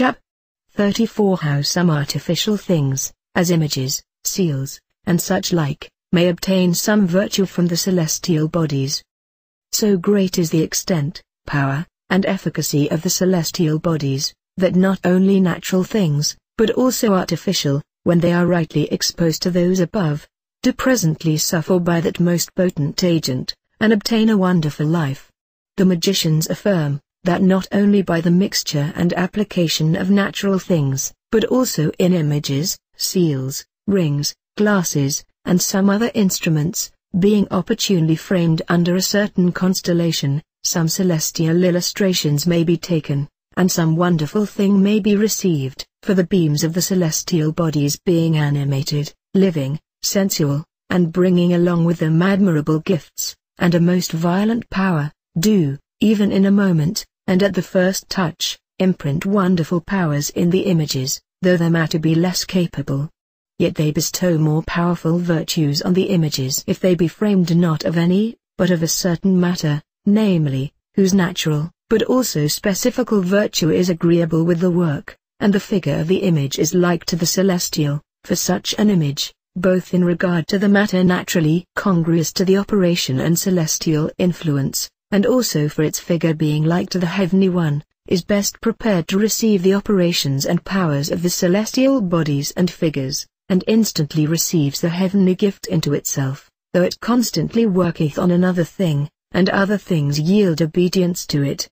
Chapter 34 How some artificial things, as images, seals, and such like, may obtain some virtue from the celestial bodies. So great is the extent, power, and efficacy of the celestial bodies, that not only natural things, but also artificial, when they are rightly exposed to those above, do presently suffer by that most potent agent, and obtain a wonderful life. The magicians affirm, that not only by the mixture and application of natural things, but also in images, seals, rings, glasses, and some other instruments, being opportunely framed under a certain constellation, some celestial illustrations may be taken, and some wonderful thing may be received, for the beams of the celestial bodies being animated, living, sensual, and bringing along with them admirable gifts, and a most violent power, do, even in a moment, and at the first touch, imprint wonderful powers in the images, though their matter be less capable. Yet they bestow more powerful virtues on the images if they be framed not of any, but of a certain matter, namely, whose natural, but also specifical virtue is agreeable with the work, and the figure of the image is like to the celestial, for such an image, both in regard to the matter naturally congruous to the operation and celestial influence, and also for its figure being like to the heavenly one, is best prepared to receive the operations and powers of the celestial bodies and figures, and instantly receives the heavenly gift into itself, though it constantly worketh on another thing, and other things yield obedience to it,